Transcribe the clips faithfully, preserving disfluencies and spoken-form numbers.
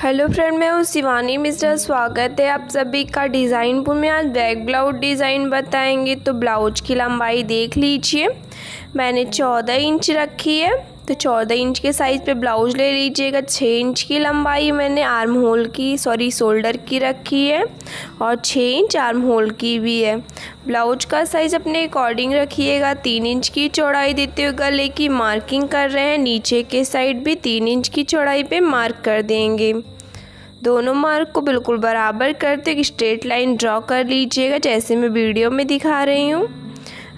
Hello friend, मैं हूँ शिवानी मिश्रा। स्वागत है आप सभी का डिज़ाइन पुर में। आज बैक ब्लाउज डिज़ाइन बताएंगे। तो ब्लाउज की लंबाई देख लीजिए, मैंने चौदह इंच रखी है। तो चौदह इंच के साइज़ पे ब्लाउज ले लीजिएगा। छः इंच की लंबाई मैंने आर्म होल की सॉरी शोल्डर की रखी है और छः इंच आर्म होल की भी है। ब्लाउज का साइज़ अपने अकॉर्डिंग रखिएगा। तीन इंच की चौड़ाई देते हुए गले की मार्किंग कर रहे हैं। नीचे के साइड भी तीन इंच की चौड़ाई पे मार्क कर देंगे। दोनों मार्क को बिल्कुल बराबर करते हुए स्ट्रेट लाइन ड्रॉ कर लीजिएगा, जैसे मैं वीडियो में दिखा रही हूँ।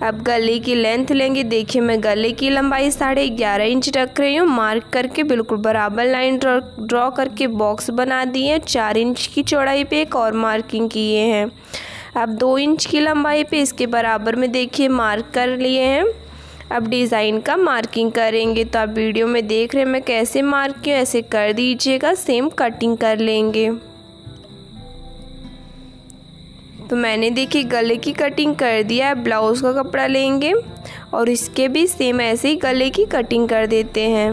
अब गले की लेंथ लेंगे। देखिए, मैं गले की लंबाई साढ़े ग्यारह इंच रख रही हूँ। मार्क करके बिल्कुल बराबर लाइन ड्रॉ ड्रॉ करके बॉक्स बना दिए। चार इंच की चौड़ाई पे एक और मार्किंग किए हैं। अब दो इंच की लंबाई पे इसके बराबर में देखिए मार्क कर लिए हैं। अब डिज़ाइन का मार्किंग करेंगे। तो आप वीडियो में देख रहे हैं मैं कैसे मार्क किया, ऐसे कर दीजिएगा। सेम कटिंग कर लेंगे। तो मैंने देखिए गले की कटिंग कर दिया है। ब्लाउज़ का कपड़ा लेंगे और इसके भी सेम ऐसे ही गले की कटिंग कर देते हैं।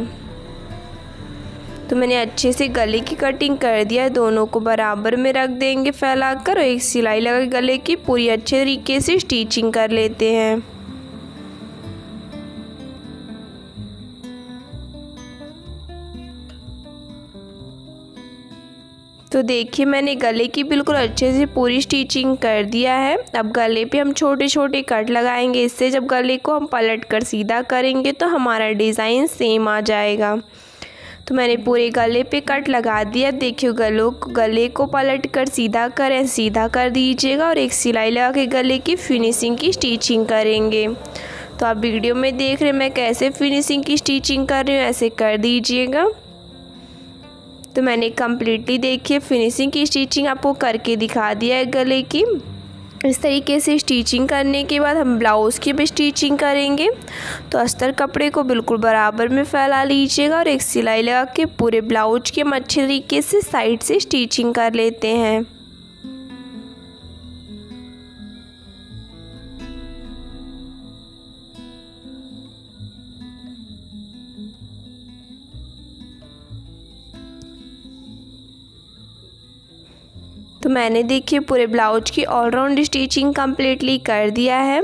तो मैंने अच्छे से गले की कटिंग कर दिया है। दोनों को बराबर में रख देंगे फैलाकर और एक सिलाई लगा गले की पूरी अच्छे तरीके से स्टिचिंग कर लेते हैं। तो देखिए मैंने गले की बिल्कुल अच्छे से पूरी स्टिचिंग कर दिया है। अब गले पे हम छोटे छोटे कट लगाएंगे। इससे जब गले को हम पलट कर सीधा करेंगे तो हमारा डिज़ाइन सेम आ जाएगा। तो मैंने पूरे गले पे कट लगा दिया। देखिए गलों गले को पलट कर सीधा करें, सीधा कर दीजिएगा और एक सिलाई लगा के गले की फिनिशिंग की स्टिचिंग करेंगे। तो आप वीडियो में देख रहे हैं मैं कैसे फिनिशिंग की स्टिचिंग कर रही हूँ, ऐसे कर दीजिएगा। तो मैंने कम्प्लीटली देखिए फिनिशिंग की स्टिचिंग आपको करके दिखा दिया है गले की। इस तरीके से स्टिचिंग करने के बाद हम ब्लाउज़ की भी स्टिचिंग करेंगे। तो अस्तर कपड़े को बिल्कुल बराबर में फैला लीजिएगा और एक सिलाई लगा के पूरे ब्लाउज के हम अच्छे तरीके से साइड से स्टिचिंग कर लेते हैं। तो मैंने देखिए पूरे ब्लाउज की ऑलराउंड स्टिचिंग कम्प्लीटली कर दिया है।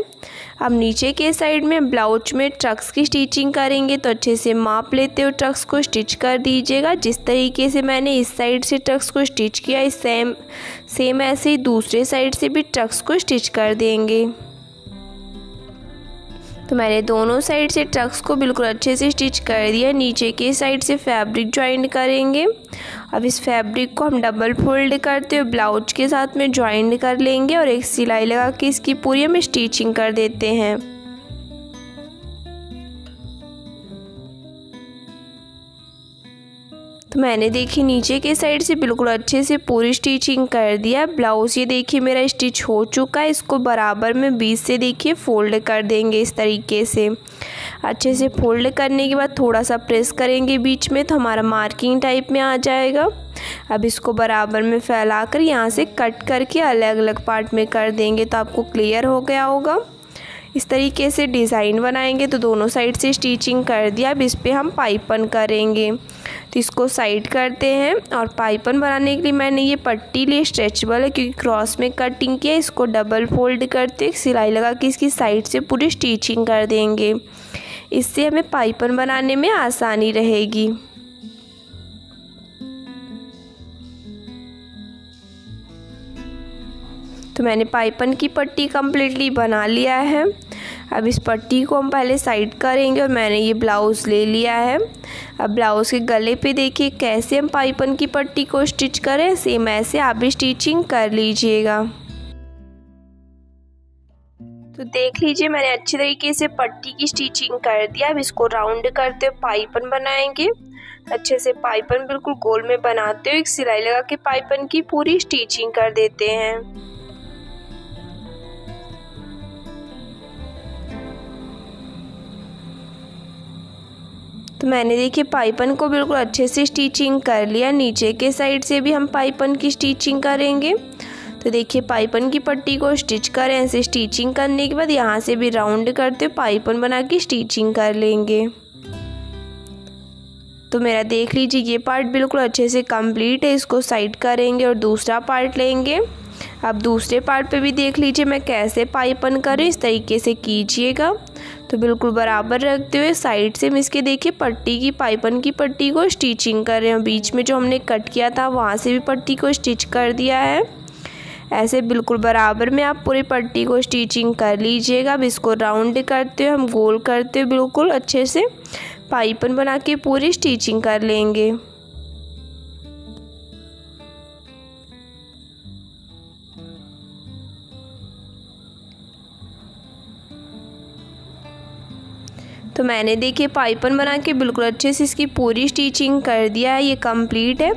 अब नीचे के साइड में ब्लाउज में ट्रक्स की स्टिचिंग करेंगे। तो अच्छे से माप लेते हुए ट्रक्स को स्टिच कर दीजिएगा। जिस तरीके से मैंने इस साइड से ट्रक्स को स्टिच किया, इस सेम सेम ऐसे ही दूसरे साइड से भी ट्रक्स को स्टिच कर देंगे। तो मैंने दोनों साइड से ट्रक्स को बिल्कुल अच्छे से स्टिच कर दिया। नीचे के साइड से फैब्रिक ज्वाइंट करेंगे। अब इस फैब्रिक को हम डबल फोल्ड करते हुए ब्लाउज के साथ में ज्वाइंट कर लेंगे और एक सिलाई लगा के इसकी पूरी हम स्टिचिंग कर देते हैं। तो मैंने देखिए नीचे के साइड से बिल्कुल अच्छे से पूरी स्टिचिंग कर दिया। ब्लाउज़ ये देखिए मेरा स्टिच हो चुका है। इसको बराबर में बीच से देखिए फ़ोल्ड कर देंगे। इस तरीके से अच्छे से फोल्ड करने के बाद थोड़ा सा प्रेस करेंगे बीच में, तो हमारा मार्किंग टाइप में आ जाएगा। अब इसको बराबर में फैलाकर यहाँ से कट करके अलग अलग पार्ट में कर देंगे। तो आपको क्लियर हो गया होगा। इस तरीके से डिज़ाइन बनाएंगे। तो दोनों साइड से स्टिचिंग कर दिया। अब इस पर हम पाइपन करेंगे। तो इसको साइड करते हैं और पाइपन बनाने के लिए मैंने ये पट्टी ली, स्ट्रेचेबल है क्योंकि क्रॉस में कटिंग किया। इसको डबल फोल्ड करते सिलाई लगा के इसकी साइड से पूरी स्टिचिंग कर देंगे। इससे हमें पाइपन बनाने में आसानी रहेगी। तो मैंने पाइपन की पट्टी कम्प्लीटली बना लिया है। अब इस पट्टी को हम पहले साइड करेंगे और मैंने ये ब्लाउज़ ले लिया है। अब ब्लाउज़ के गले पे देखिए कैसे हम पाइपन की पट्टी को स्टिच करें, सेम ऐसे आप भी स्टिचिंग कर लीजिएगा। तो देख लीजिए मैंने अच्छे तरीके से पट्टी की स्टिचिंग कर दिया। अब इसको राउंड करते हुए पाइपन बनाएंगे। अच्छे से पाइपन बिल्कुल गोल में बनाते हुए एक सिलाई लगा के पाइपन की पूरी स्टिचिंग कर देते हैं। तो मैंने देखिए पाइपन को बिल्कुल अच्छे से स्टिचिंग कर लिया। नीचे के साइड से भी हम पाइपन की स्टिचिंग करेंगे। तो देखिए पाइपन की पट्टी को स्टिच करें, ऐसे स्टिचिंग करने के बाद यहाँ से भी राउंड करते पाइपन बना के स्टिचिंग कर लेंगे। तो मेरा देख लीजिए ये पार्ट बिल्कुल अच्छे से कंप्लीट है। इसको साइड करेंगे और दूसरा पार्ट लेंगे। अब दूसरे पार्ट पे भी देख लीजिए मैं कैसे पाइपन करूँ, इस तरीके से कीजिएगा। तो बिल्कुल बराबर रखते हुए साइड से हम इसके देखिए पट्टी की पाइपन की पट्टी को स्टिचिंग कर रहे हैं। बीच में जो हमने कट किया था वहाँ से भी पट्टी को स्टिच कर दिया है। ऐसे बिल्कुल बराबर में आप पूरी पट्टी को स्टिचिंग कर लीजिएगा। अब इसको राउंड करते हुए हम गोल करते हुए बिल्कुल अच्छे से पाइपन बना के पूरी स्टिचिंग कर लेंगे। तो मैंने देखिए पाइपन बना के बिल्कुल अच्छे से इसकी पूरी स्टिचिंग कर दिया है, ये कंप्लीट है।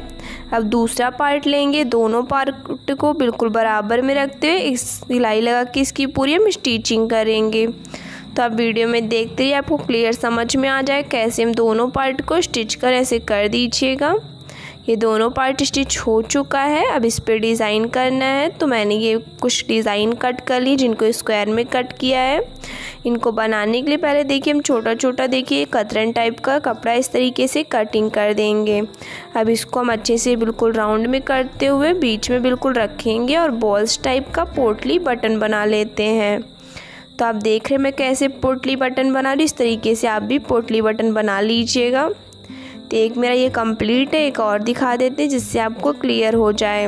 अब दूसरा पार्ट लेंगे, दोनों पार्ट को बिल्कुल बराबर में रखते हुए इस सिलाई लगा के इसकी पूरी हम स्टिचिंग करेंगे। तो आप वीडियो में देखते ही आपको क्लियर समझ में आ जाए कैसे हम दोनों पार्ट को स्टिच कर ऐसे कर दीजिएगा। ये दोनों पार्ट स्टिच हो चुका है। अब इस पर डिज़ाइन करना है, तो मैंने ये कुछ डिज़ाइन कट कर ली जिनको स्क्वायर में कट किया है। इनको बनाने के लिए पहले देखिए हम छोटा छोटा देखिए कतरन टाइप का कपड़ा इस तरीके से कटिंग कर देंगे। अब इसको हम अच्छे से बिल्कुल राउंड में करते हुए बीच में बिल्कुल रखेंगे और बॉल्स टाइप का पोटली बटन बना लेते हैं। तो आप देख रहे हैं मैं कैसे पोटली बटन बना रही, इस तरीके से आप भी पोटली बटन बना लीजिएगा। तो एक मेरा ये कंप्लीट है, एक और दिखा देते हैं जिससे आपको क्लियर हो जाए।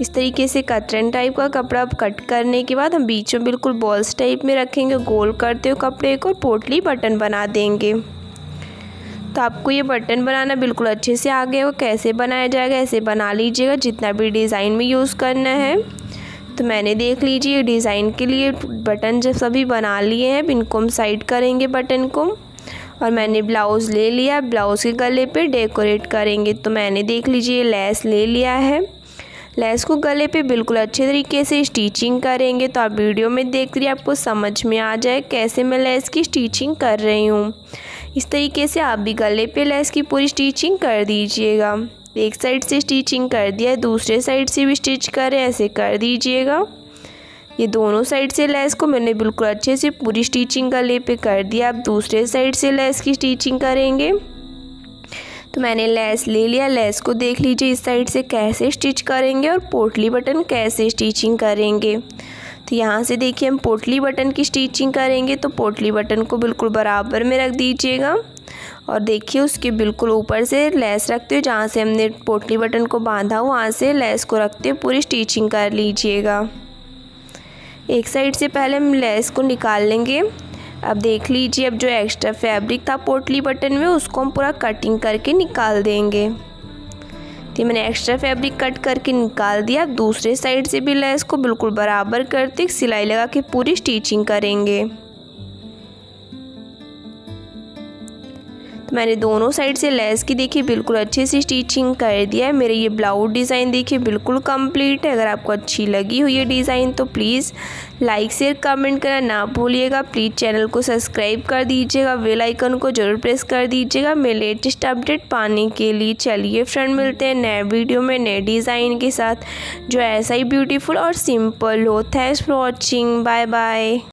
इस तरीके से कतरन टाइप का कपड़ा अब कट करने के बाद हम बीच में बिल्कुल बॉल्स टाइप में रखेंगे, गोल करते हुए कपड़े को पोटली बटन बना देंगे। तो आपको ये बटन बनाना बिल्कुल अच्छे से आ गया, वो कैसे बनाया जाएगा ऐसे बना लीजिएगा जितना भी डिज़ाइन में यूज़ करना है। तो मैंने देख लीजिए डिज़ाइन के लिए बटन जब सभी बना लिए हैं, इनको हम साइड करेंगे बटन को। और मैंने ब्लाउज़ ले लिया, ब्लाउज़ के गले पे डेकोरेट करेंगे। तो मैंने देख लीजिए लैस ले लिया है, लैस को गले पे बिल्कुल अच्छे तरीके से स्टिचिंग करेंगे। तो आप वीडियो में देख रही आपको समझ में आ जाए कैसे मैं लैस की स्टिचिंग कर रही हूँ। इस तरीके से आप भी गले पे लैस की पूरी स्टिचिंग कर दीजिएगा। एक साइड से स्टिचिंग कर दिया, दूसरे साइड से भी स्टिच करें ऐसे कर दीजिएगा। ये दोनों साइड से लैस को मैंने बिल्कुल अच्छे से पूरी स्टिचिंग गले पे कर दिया। आप दूसरे साइड से लैस की स्टिचिंग करेंगे। तो मैंने लैस ले लिया, लैस को देख लीजिए इस साइड से कैसे स्टिच करेंगे और पोटली बटन कैसे स्टिचिंग करेंगे। तो यहाँ से देखिए हम पोटली बटन की स्टिचिंग करेंगे। तो पोटली बटन को बिल्कुल बराबर में रख दीजिएगा और देखिए उसके बिल्कुल ऊपर से लैस रखते हुए जहाँ से हमने पोटली बटन को बांधा वहाँ से लैस को रखते हुए पूरी स्टिचिंग कर लीजिएगा। एक साइड से पहले हम लेस को निकाल लेंगे। अब देख लीजिए अब जो एक्स्ट्रा फैब्रिक था पोटली बटन में उसको हम पूरा कटिंग करके निकाल देंगे। तो मैंने एक्स्ट्रा फैब्रिक कट करके निकाल दिया। अब दूसरे साइड से भी लेस को बिल्कुल बराबर करते सिलाई लगा के पूरी स्टिचिंग करेंगे। तो मैंने दोनों साइड से लेस की देखिए बिल्कुल अच्छे से स्टिचिंग कर दिया है। मेरे ये ब्लाउज डिज़ाइन देखिए बिल्कुल कंप्लीट है। अगर आपको अच्छी लगी हुई ये डिज़ाइन तो प्लीज़ लाइक शेयर कमेंट करना ना भूलिएगा। प्लीज़ चैनल को सब्सक्राइब कर दीजिएगा, बेल आइकन को जरूर प्रेस कर दीजिएगा मेरे लेटेस्ट अपडेट पाने के लिए। चलिए फ्रेंड मिलते हैं नए वीडियो में नए डिज़ाइन के साथ जो ऐसा ही ब्यूटीफुल और सिंपल हो। Thanks for watching, bye bye.